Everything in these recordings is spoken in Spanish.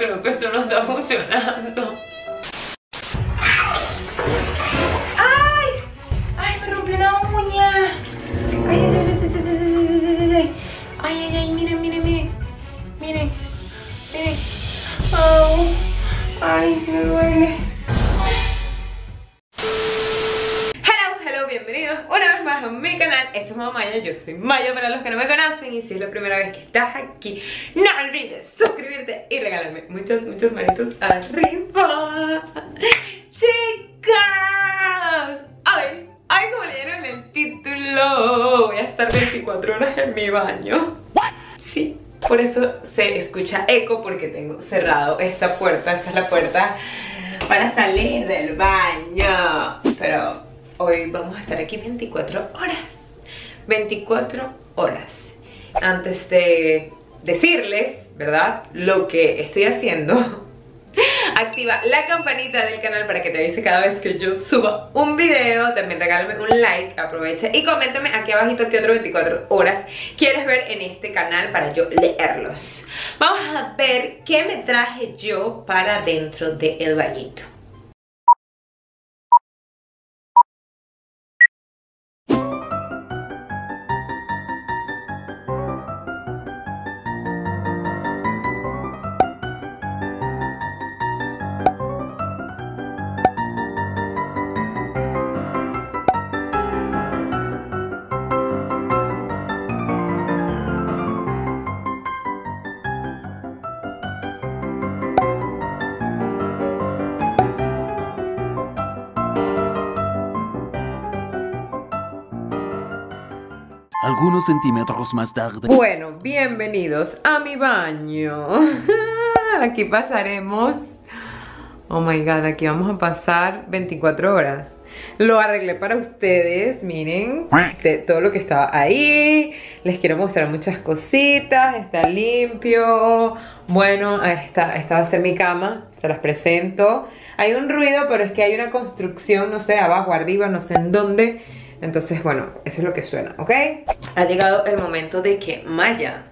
pero que esto no está funcionando. ¡Ay! ¡Ay, me rompió una uña! ¡Ay, ay, ay! ¡Miren, miren, miren! ¡Miren! ¡Miren! ¡Au! ¡Ay, me duele! A mi canal, esto es Modo Maya, yo soy Maya para los que no me conocen, y si es la primera vez que estás aquí, no olvides suscribirte y regalarme muchos, muchos manitos arriba. Chicos, hoy como leyeron el título, voy a estar 24 horas en mi baño. Sí, por eso se escucha eco, porque tengo cerrado esta puerta. Esta es la puerta para salir del baño, pero hoy vamos a estar aquí 24 horas, 24 horas. Antes de decirles, ¿verdad?, lo que estoy haciendo, activa la campanita del canal para que te avise cada vez que yo suba un video. También regálame un like, aprovecha y coméntame aquí abajito qué otro 24 horas quieres ver en este canal para yo leerlos. Vamos a ver qué me traje yo para dentro del bañito. Algunos centímetros más tarde. Bueno, bienvenidos a mi baño. Aquí pasaremos, oh my god, aquí vamos a pasar 24 horas. Lo arreglé para ustedes, miren todo lo que estaba ahí. Les quiero mostrar muchas cositas. Está limpio. Bueno, esta va a ser mi cama. Se las presento. Hay un ruido, pero es que hay una construcción, no sé, abajo, arriba, no sé en dónde. Entonces, bueno, eso es lo que suena, ¿ok? Ha llegado el momento de que Maya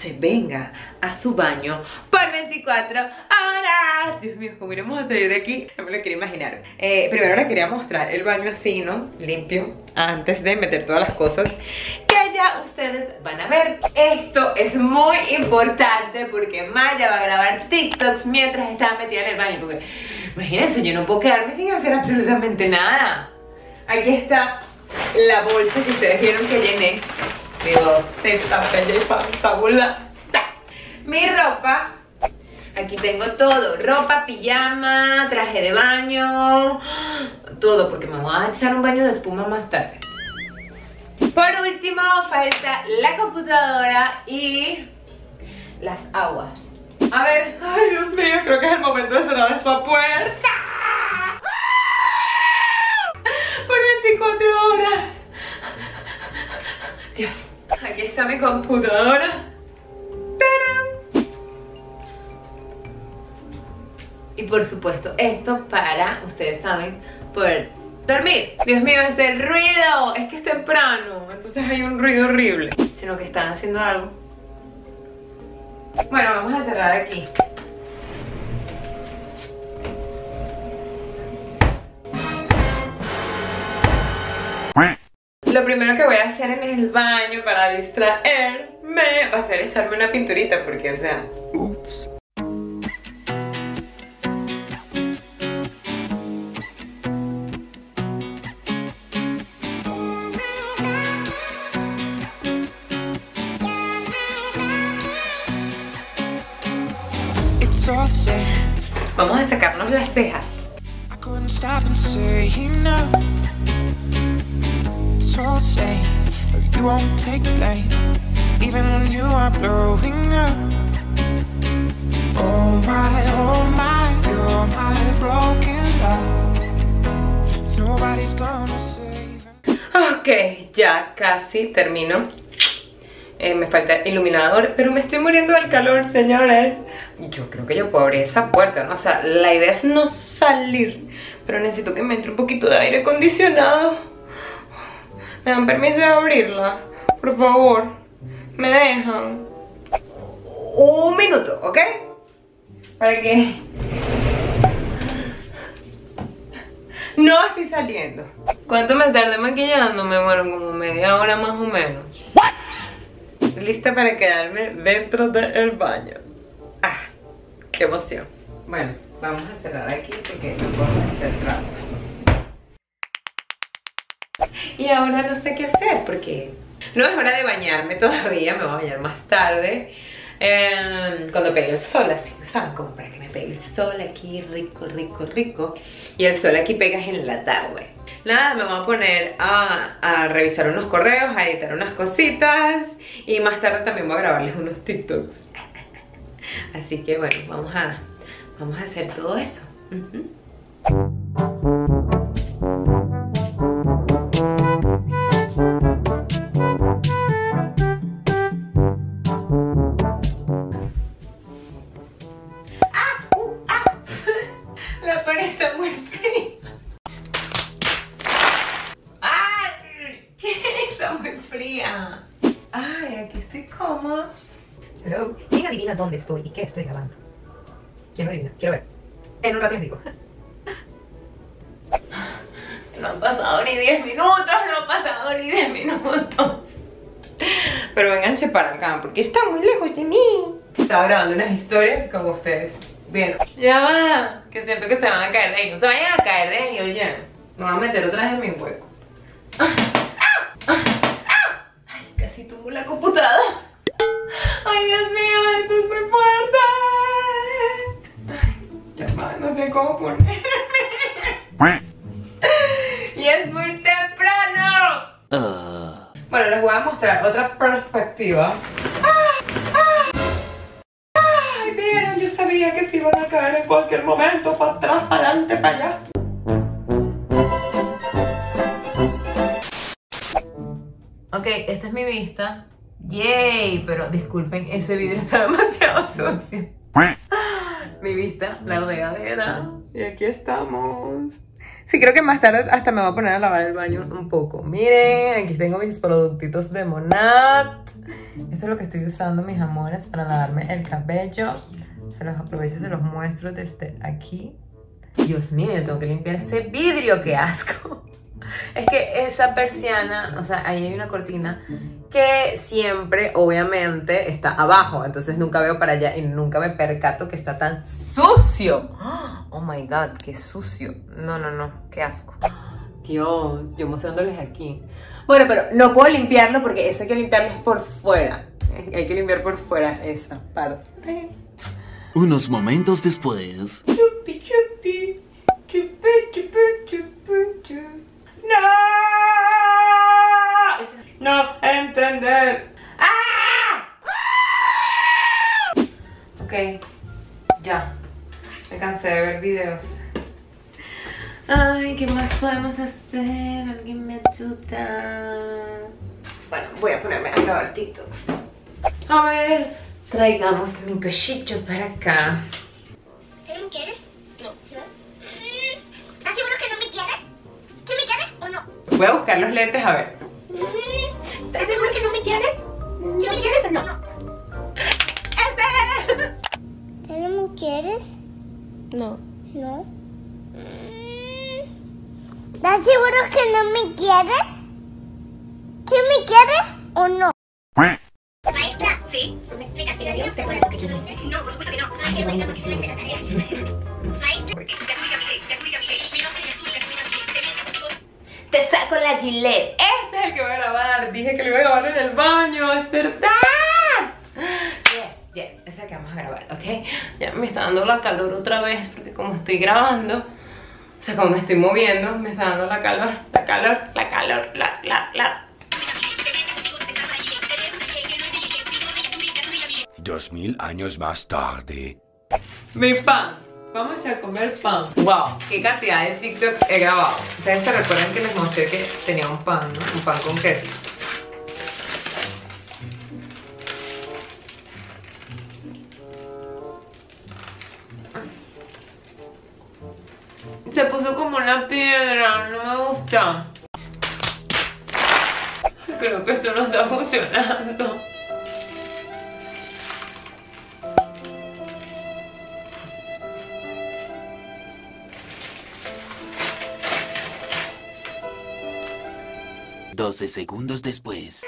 se venga a su baño por 24 horas. Dios mío, ¿cómo iremos a salir de aquí? No me lo quería imaginar. Primero les quería mostrar el baño así, ¿no? Limpio, antes de meter todas las cosas que ya ustedes van a ver. Esto es muy importante porque Maya va a grabar TikToks mientras está metida en el baño. Porque, imagínense, yo no puedo quedarme sin hacer absolutamente nada. Aquí está la bolsa que ustedes vieron que llené de dos tetas, bella y fantabulata. Mi ropa, aquí tengo todo, ropa, pijama, traje de baño, todo, porque me voy a echar un baño de espuma más tarde. Por último, falta la computadora y las aguas. A ver, ay Dios mío, creo que es el momento de cerrar esta puerta. Por 24 horas. Dios. Aquí está mi computadora. ¡Tarán! Y por supuesto, esto para, ustedes saben, poder dormir. Dios mío, ese ruido. Es que es temprano, entonces hay un ruido horrible. Sino que están haciendo algo. Bueno, vamos a cerrar aquí. Lo primero que voy a hacer en el baño para distraerme va a ser echarme una pinturita, porque, o sea... Ups. Vamos a sacarnos las cejas. Ok, ya casi termino. Me falta iluminador, pero me estoy muriendo del calor, señores. Yo creo que yo puedo abrir esa puerta, ¿no? O sea, la idea es no salir, pero necesito que me entre un poquito de aire acondicionado. ¿Me dan permiso de abrirla? Por favor, me dejan. Un minuto, ¿ok? Para que no estoy saliendo. ¿Cuánto me tardé maquillándome? Bueno, como media hora más o menos. Lista para quedarme dentro del baño. ¡Ah! ¡Qué emoción! Bueno, vamos a cerrar aquí porque no puedo hacer trampa. Y ahora no sé qué hacer porque no es hora de bañarme todavía. Me voy a bañar más tarde, cuando pegue el sol, así, ¿saben? Como para que me pegue el sol aquí rico, rico, rico. Y el sol aquí pegas en la tarde. Nada, me voy a poner a revisar unos correos, a editar unas cositas. Y más tarde también voy a grabarles unos TikToks. Así que bueno, vamos a hacer todo eso. La pared está muy fría. Está muy fría. Ay, aquí estoy cómoda. Hello. ¿Quién adivina dónde estoy y qué estoy grabando? ¿Quién lo adivina? Quiero ver. En un rato les digo. No han pasado ni 10 minutos, no han pasado ni 10 minutos. Pero vénganse para acá porque está muy lejos de mí. Estaba grabando unas historias con ustedes. Bien. Ya va. Que siento que se van a caer de ahí. No se vayan a caer de ahí, oye. Me voy a meter otra vez en mi hueco. Ay, casi tumbo la computadora. Ay, Dios mío, esto es muy fuerte. Ay, ya va, no sé cómo ponerme. Y es muy temprano. Bueno, les voy a mostrar otra perspectiva. Que se iban a caer en cualquier momento, para atrás, para adelante, para allá. Ok, esta es mi vista. ¡Yay! Pero disculpen, ese vidrio está demasiado sucio. Mi vista, la regadera. Y aquí estamos. Sí, creo que más tarde hasta me voy a poner a lavar el baño un poco. Miren, aquí tengo mis productitos de Monat. Esto es lo que estoy usando, mis amores, para lavarme el cabello. Se los aprovecho, se los muestro desde aquí. Dios mío, yo tengo que limpiar ese vidrio, qué asco. Es que esa persiana, o sea, ahí hay una cortina que siempre, obviamente, está abajo. Entonces nunca veo para allá y nunca me percato que está tan sucio. Oh my God, qué sucio. No, no, no, qué asco. Dios, yo mostrándoles aquí. Bueno, pero no puedo limpiarlo porque eso hay que limpiarlo por fuera. Hay que limpiar por fuera esa parte. Unos momentos después. Chupi, chupi, chupi, chupi, chupi, chupi. No, no entender. ¡Ah! Ok, ya. Me cansé de ver videos. Ay, ¿qué más podemos hacer? Alguien me ayuda. Bueno, voy a ponerme a grabar TikToks. A ver. Traigamos mi cochito para acá. ¿No me quieres? No. ¿Estás seguro que no me quieres? ¿Sí me quieres o no? Voy a buscar los lentes a ver. ¿Estás seguro que no me quieres? ¿Sí me quieres o no? ¿Tú no me quieres? No. ¿No? ¿Estás seguro que no me quieres? ¿Sí me quieres o no? Maestra, ¿sí? ¿Me castigaría usted por eso que yo no hice? No, por supuesto que no. Ay, qué buena, porque se me hice la tarea. Maestra, te cuida, mi nombre es Jesús, te saco la Gillette. Este es el que voy a grabar. Dije que lo iba a grabar en el baño, es verdad. Yes, yes, es el que vamos a grabar, ¿ok? Ya me está dando la calor otra vez porque como estoy grabando, o sea, como me estoy moviendo, me está dando la calor. 2000 años más tarde. Mi pan. Vamos a comer pan. Wow, qué cantidad de TikToks he grabado. Ustedes se recuerdan que les mostré que tenía un pan, ¿no? Un pan con queso. Se puso como una piedra, no me gusta. Creo que esto no está funcionando. 12 segundos después.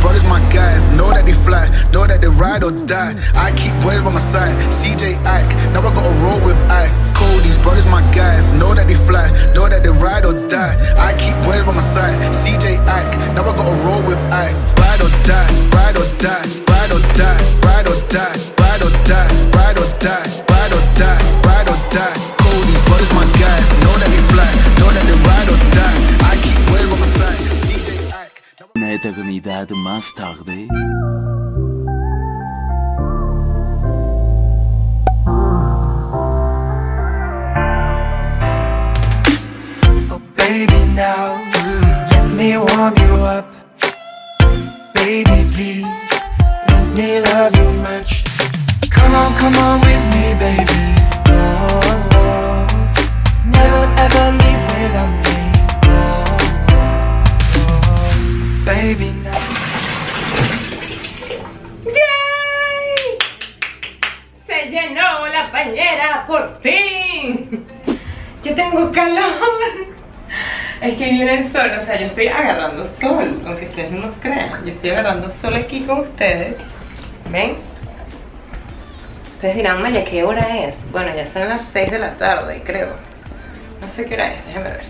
Brothers, my guys, know that they fly, know that they ride or die. I keep boys by my side, CJ Ike, now I gotta roll with ice. Cody's brothers, my guys, know that they fly, know that they ride or die. I keep boys by my side, CJ Ike, now I gotta roll with ice. Ride or die, ride or die, ride or die, ride or die, ride or die, ride or die, ride or die, ride or die. Cody's brothers, my guys, know that they fly, know that they ride or die. I keep boys by my side, CJ Ike. Una eternidad más tarde. Oh baby now, let me warm you up. Baby please, let me love you much. Come on, come on with me baby. Oh, oh. Never ever leave without me. Baby, no. ¡Yay! Se llenó la bañera por fin. Yo tengo calor. Es que viene el sol, o sea, yo estoy agarrando sol, aunque ustedes no lo crean. Yo estoy agarrando sol aquí con ustedes. ¿Ven? Ustedes dirán, Maya, ¿qué hora es? Bueno, ya son las 6 de la tarde, creo. No sé qué hora es, déjame ver.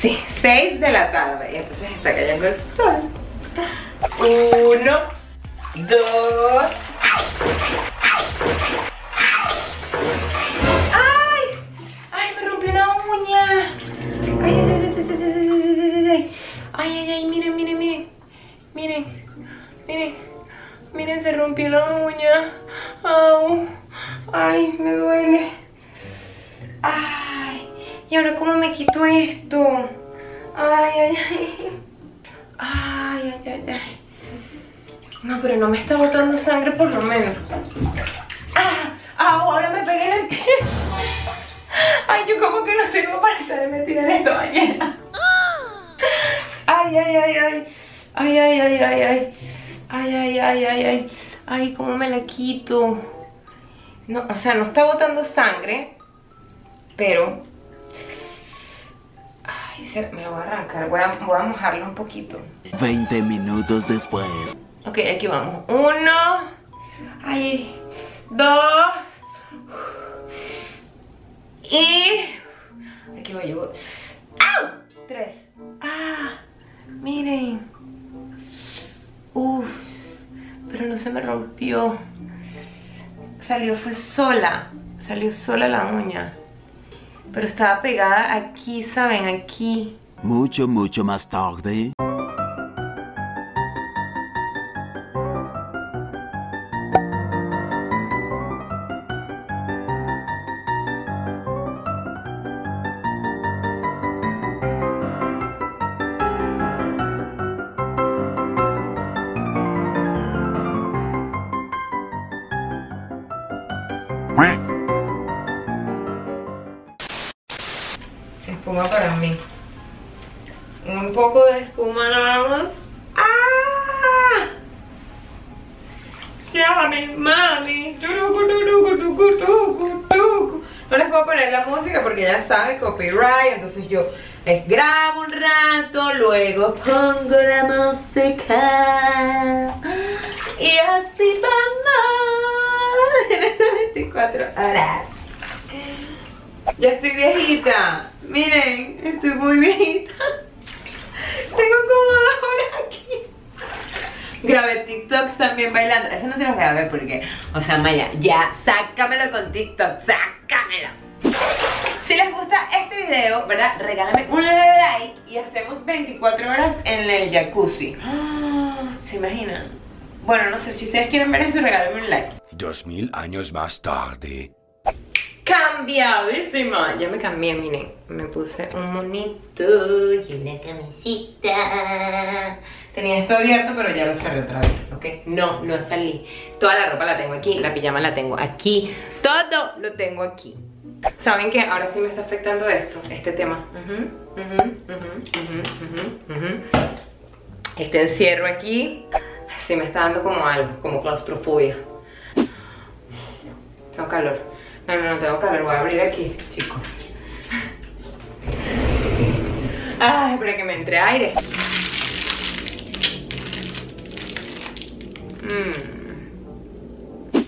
Sí, 6 de la tarde. Y entonces está cayendo el sol. 1, 2. ¡Ay! ¡Ay, me rompí una uña! ¡Ay, ay, ay, ay, ay! Miren, miren, miren. Miren, miren. Miren, se rompió la uña. ¡Au! ¡Ay, me duele! ¡Ay! ¿Y ahora cómo me quito esto? Ay, ay, ay. Ay, ay, ay, ay. No, pero no me está botando sangre por lo menos. Ah, ahora me pegué en el pie. Ay, yo como que no sirvo para estar metida en esta bañera. Ay, ay, ay, ay. Ay, ay, ay, ay, ay. Ay, ay, ay, ay, ay. Ay, ¿cómo me la quito? No, o sea, no está botando sangre, pero... Me lo voy a arrancar, voy a mojarlo un poquito. 20 minutos después. Ok, aquí vamos. 1. Ahí. 2. Y... aquí voy yo. 3. ¡Ah! Miren. Uff. Pero no se me rompió. Salió, fue sola. Salió sola la uña. Pero estaba pegada aquí, ¿saben? Aquí. Mucho, mucho más tarde. Para mí un poco de espuma nada más. ¡Ah! ¡Llame, mami! No les puedo poner la música porque ya saben, copyright. Entonces yo les grabo un rato, luego pongo la música y así vamos en estas 24 horas. Ya estoy viejita. Miren, estoy muy viejita. Tengo como 2 horas aquí. Grabé TikToks también bailando. Eso no se los grabé porque, o sea, Maya, ya sácamelo con TikTok. Sácamelo. Si les gusta este video, ¿verdad? Regálame un like y hacemos 24 horas en el jacuzzi. ¿Se imaginan? Bueno, no sé, si ustedes quieren ver eso, regálenme un like. 2000 años más tarde. Cambiadísima. Ya me cambié, miren. Me puse un monito y una camisita. Tenía esto abierto, pero ya lo cerré otra vez, ¿ok? No, no salí. Toda la ropa la tengo aquí, la pijama la tengo aquí. Todo lo tengo aquí. ¿Saben qué? Ahora sí me está afectando esto, este tema. Este encierro aquí, sí me está dando como algo, como claustrofobia. Tengo calor. No, no, no tengo calor, voy a abrir aquí, chicos. Sí. Ay, espera que me entre aire.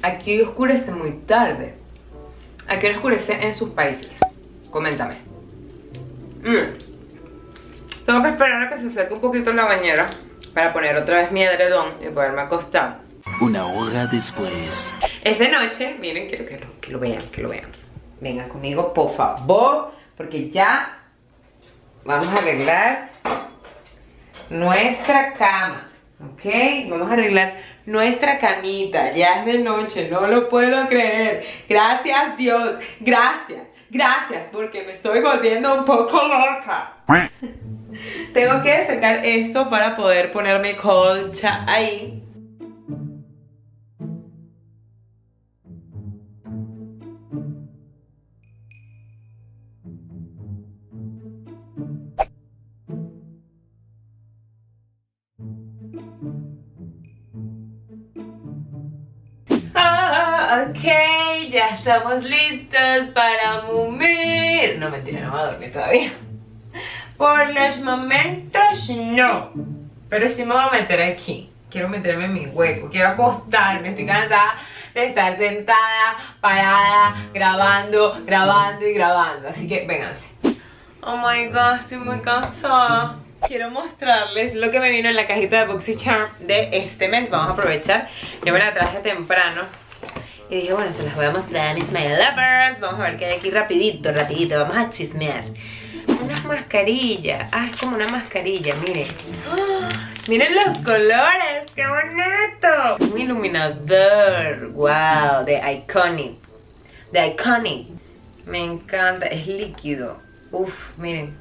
Aquí oscurece muy tarde. ¿A qué hora oscurece en sus países? Coméntame. Tengo que esperar a que se seque un poquito la bañera para poner otra vez mi edredón y poderme acostar. Una hora después. Es de noche, miren, quiero que lo vean, Vengan conmigo, por favor, porque ya vamos a arreglar nuestra cama, ¿ok? Vamos a arreglar nuestra camita, ya es de noche, no lo puedo creer. Gracias Dios, gracias, porque me estoy volviendo un poco loca. Tengo que sacar esto para poder poner mi colcha ahí. Ok, ya estamos listos para mumir. No, mentira, no voy a dormir todavía. Por los momentos no. Pero sí me voy a meter aquí. Quiero meterme en mi hueco, quiero acostarme. Estoy cansada de estar sentada, parada, grabando. Así que vénganse. Oh my god, estoy muy cansada. Quiero mostrarles lo que me vino en la cajita de BoxyCharm de este mes. Vamos a aprovechar. Yo me la traje temprano y dije, bueno, se las voy a mostrar a mis my lovers. Vamos a ver qué hay aquí rapidito, vamos a chismear. Unas mascarillas, es como una mascarilla, miren. ¡Oh! Miren los colores, qué bonito. Un iluminador, wow, de Iconic. Me encanta, es líquido. Uf, miren.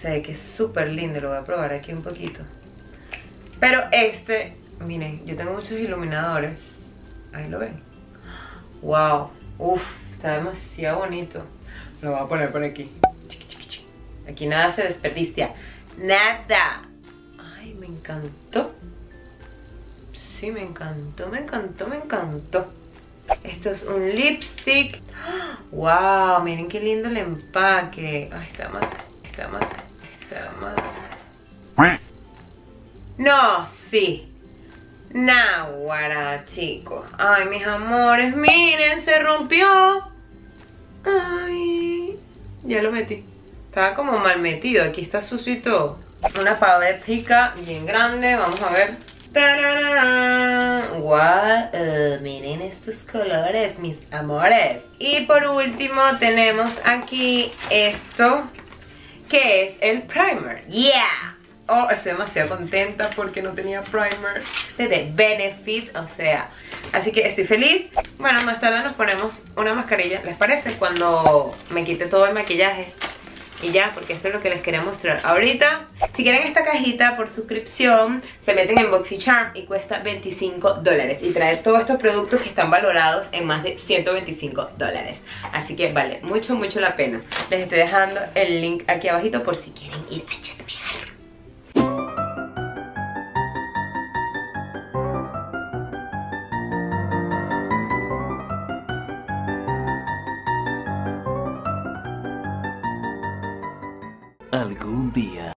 Se ve que es súper lindo, lo voy a probar aquí un poquito. Pero este, miren, yo tengo muchos iluminadores. Ahí lo ven. Wow, uff, está demasiado bonito. Lo voy a poner por aquí. Aquí nada se desperdicia. Nada. Ay, me encantó. Sí, me encantó. Esto es un lipstick. Wow, miren qué lindo el empaque. Ay, está más. No, sí. Náguara, chicos. Ay, mis amores, miren, se rompió. Ay, ya lo metí. Estaba como mal metido, aquí está sucio y todo. Una paletica bien grande, vamos a ver. ¡Tarán! ¡Wow! Miren estos colores, mis amores. Y por último tenemos aquí esto, que es el primer. ¡Yeah! Oh, estoy demasiado contenta porque no tenía primer desde Benefit, o sea, así que estoy feliz. Bueno, más tarde nos ponemos una mascarilla, ¿les parece? Cuando me quite todo el maquillaje. Y ya, porque esto es lo que les quería mostrar ahorita. Si quieren esta cajita por suscripción, se meten en BoxyCharm y cuesta $25. Y trae todos estos productos que están valorados en más de $125. Así que vale mucho la pena. Les estoy dejando el link aquí abajito por si quieren ir a chismear. Algún día.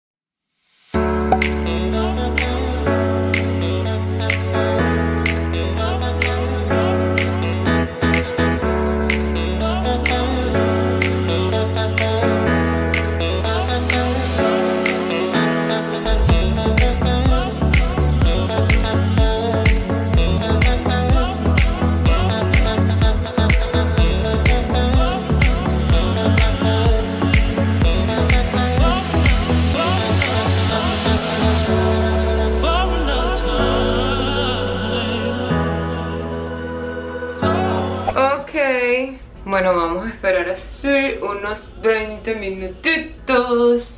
Bueno, vamos a esperar así unos 20 minutitos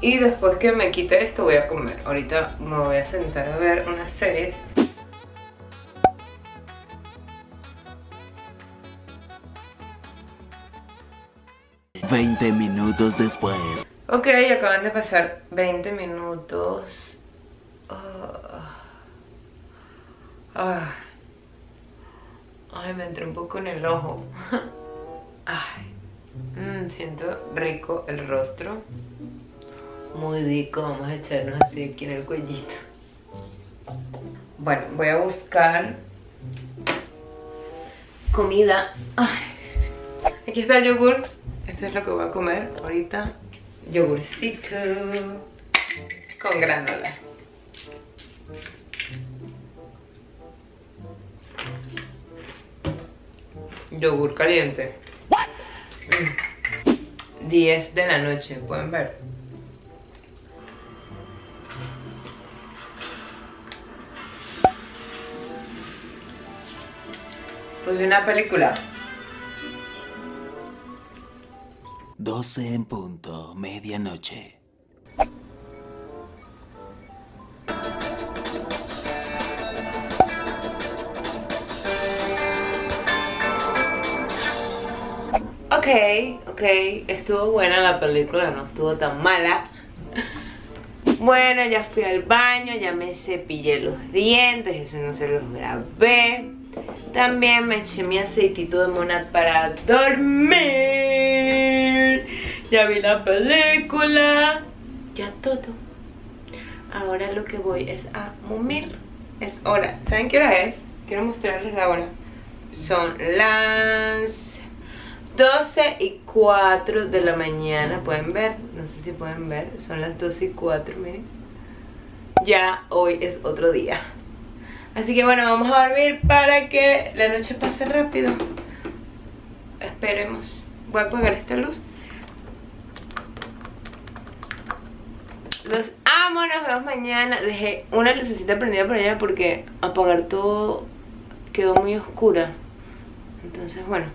y después que me quite esto voy a comer. Ahorita me voy a sentar a ver una serie. $20 minutos después. Ok, acaban de pasar 20 minutos. Ay, me entró un poco en el ojo. Ay, siento rico el rostro. Muy rico, vamos a echarnos así aquí en el cuellito. Bueno, voy a buscar comida. Ay, aquí está el yogur. Esto es lo que voy a comer ahorita. Yogurcito con granola. Yogur caliente. 10 de la noche, pueden ver. Puse una película. 12 en punto, medianoche. Ok, estuvo buena la película, no estuvo tan mala. Bueno, ya fui al baño, ya me cepillé los dientes, eso no se los grabé. También me eché mi aceitito de Monat para dormir. Ya vi la película, ya todo. Ahora lo que voy es a mumir. Es hora, ¿saben qué hora es? Quiero mostrarles la hora. Son las 12:04 de la mañana, pueden ver, no sé si pueden ver, son las 12:04, miren. Ya hoy es otro día. Así que bueno, vamos a dormir para que la noche pase rápido. Esperemos. Voy a apagar esta luz. Los amo, nos vemos mañana. Dejé una lucecita prendida por allá porque apagar todo quedó muy oscura. Entonces bueno,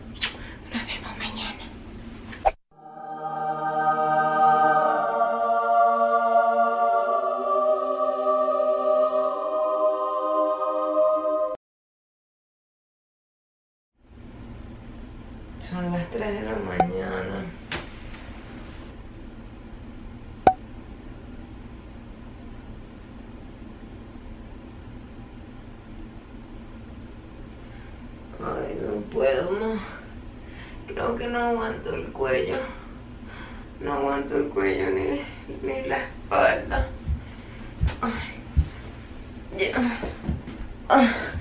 nos vemos. Son las 3 de la mañana. Ay, no puedo, no. Creo que no aguanto el cuello. No aguanto el cuello ni la espalda. Ay. Ya. Ay.